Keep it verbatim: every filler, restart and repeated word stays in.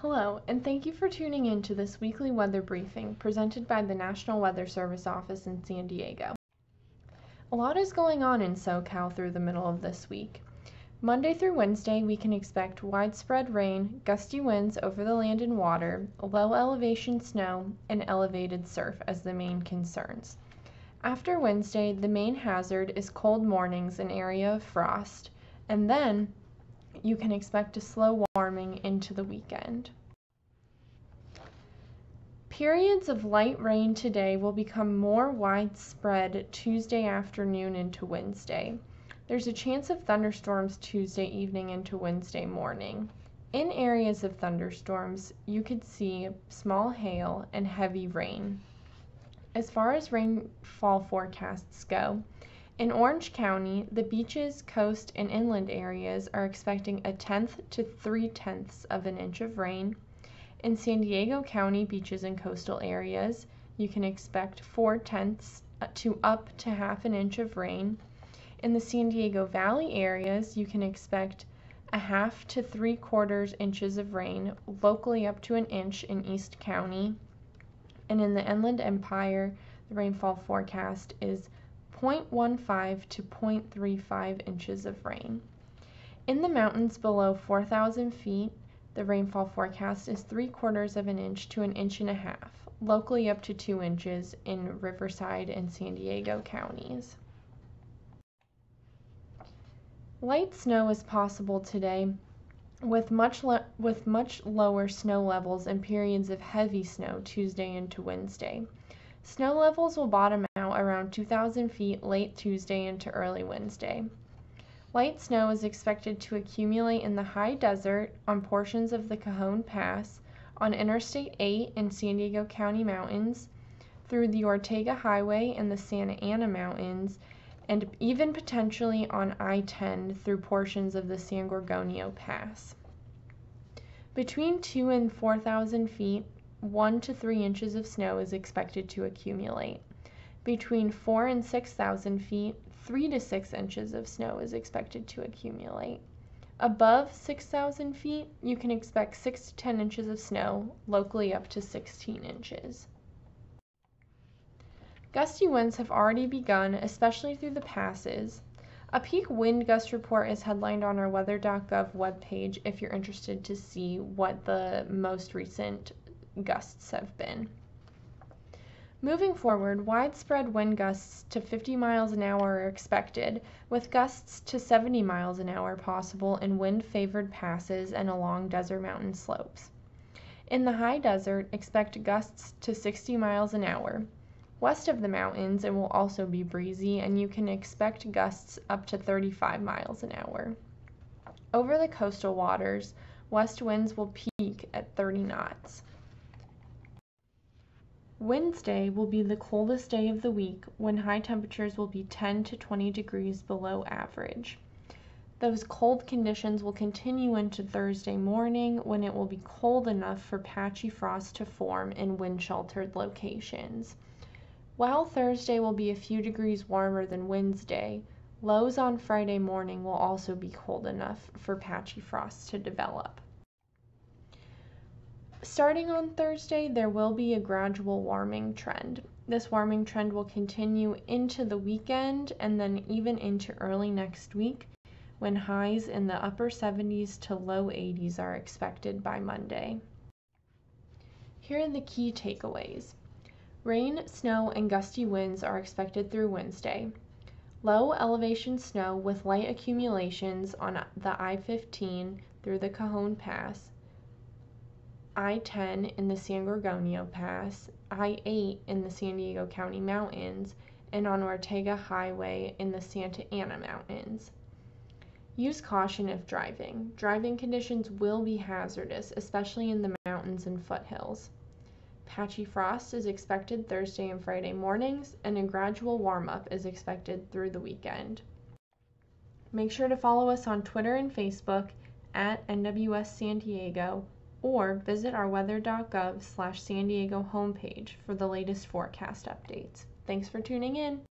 Hello, and thank you for tuning in to this weekly weather briefing presented by the National Weather Service office in San Diego. A lot is going on in SoCal through the middle of this week. Monday through Wednesday, we can expect widespread rain, gusty winds over the land and water, low elevation snow, and elevated surf as the main concerns. After Wednesday, the main hazard is cold mornings and area of frost, and then you can expect a slow warming into the weekend. Periods of light rain today will become more widespread Tuesday afternoon into Wednesday. There's a chance of thunderstorms Tuesday evening into Wednesday morning. In areas of thunderstorms, you could see small hail and heavy rain. As far as rainfall forecasts go, in Orange County, the beaches, coast, and inland areas are expecting a tenth to three-tenths of an inch of rain. In San Diego County beaches and coastal areas, you can expect four-tenths to up to half an inch of rain. In the San Diego Valley areas, you can expect a half to three-quarters inches of rain, locally up to an inch in East County. And in the Inland Empire, the rainfall forecast is zero point one five to zero point three five inches of rain. In the mountains below four thousand feet, the rainfall forecast is three quarters of an inch to an inch and a half, locally up to two inches in Riverside and San Diego counties. Light snow is possible today, with much lo- with much lower snow levels and periods of heavy snow Tuesday into Wednesday. Snow levels will bottom out around two thousand feet late Tuesday into early Wednesday. Light snow is expected to accumulate in the high desert, on portions of the Cajon Pass, on Interstate eight in San Diego County mountains, through the Ortega Highway and the Santa Ana Mountains, and even potentially on I ten through portions of the San Gorgonio Pass. Between two and four thousand feet, one to three inches of snow is expected to accumulate. Between four and six thousand feet, three to six inches of snow is expected to accumulate. Above six thousand feet, you can expect six to ten inches of snow, locally up to sixteen inches. Gusty winds have already begun, especially through the passes. A peak wind gust report is headlined on our weather dot gov webpage if you're interested to see what the most recent gusts have been. Moving forward, widespread wind gusts to fifty miles an hour are expected, with gusts to seventy miles an hour possible in wind-favored passes and along desert mountain slopes. In the high desert, expect gusts to sixty miles an hour. West of the mountains, it will also be breezy, and you can expect gusts up to thirty-five miles an hour. Over the coastal waters, west winds will peak at thirty knots. Wednesday will be the coldest day of the week, when high temperatures will be ten to twenty degrees below average. Those cold conditions will continue into Thursday morning, when it will be cold enough for patchy frost to form in wind-sheltered locations. While Thursday will be a few degrees warmer than Wednesday, lows on Friday morning will also be cold enough for patchy frost to develop. Starting on Thursday, there will be a gradual warming trend. This warming trend will continue into the weekend and then even into early next week, when highs in the upper seventies to low eighties are expected by Monday. Here are the key takeaways. Rain, snow, and gusty winds are expected through Wednesday. Low elevation snow with light accumulations on the I fifteen through the Cajon Pass, I ten in the San Gorgonio Pass, I eight in the San Diego County Mountains, and on Ortega Highway in the Santa Ana Mountains. Use caution if driving. Driving conditions will be hazardous, especially in the mountains and foothills. Patchy frost is expected Thursday and Friday mornings, and a gradual warm-up is expected through the weekend. Make sure to follow us on Twitter and Facebook at N W S San Diego, or visit our weather dot gov slash San Diego homepage for the latest forecast updates. Thanks for tuning in.